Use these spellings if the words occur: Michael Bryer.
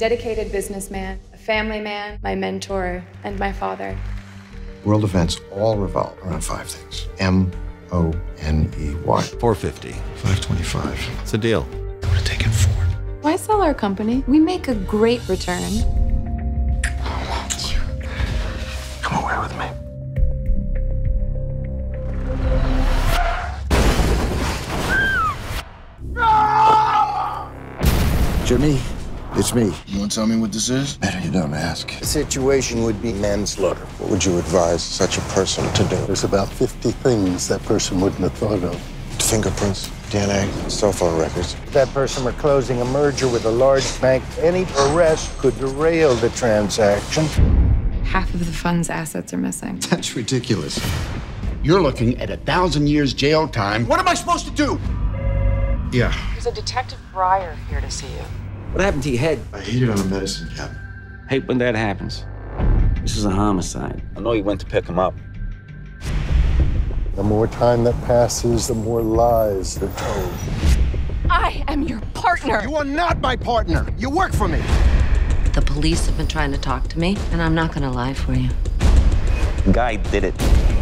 dedicated businessman, a family man, my mentor, and my father. World events all revolve around five things. M-O-N-E-Y. 450. 525. It's a deal. I would have taken four. Why sell our company? We make a great return. I want you. Come away with me. Jimmy, it's me. You want to tell me what this is? Better you don't ask. The situation would be manslaughter. What would you advise such a person to do? There's about 50 things that person wouldn't have thought of. Fingerprints, DNA, cell phone records. If that person were closing a merger with a large bank, any arrest could derail the transaction. Half of the fund's assets are missing. That's ridiculous. You're looking at 1,000 years jail time. What am I supposed to do? Yeah. There's a Detective Bryer here to see you. What happened to your head? I hit it on a medicine cabinet. Hate when that happens. This is a homicide. I know you went to pick him up. The more time that passes, the more lies they're told. I am your partner. You are not my partner. You work for me. The police have been trying to talk to me, and I'm not going to lie for you. The guy did it.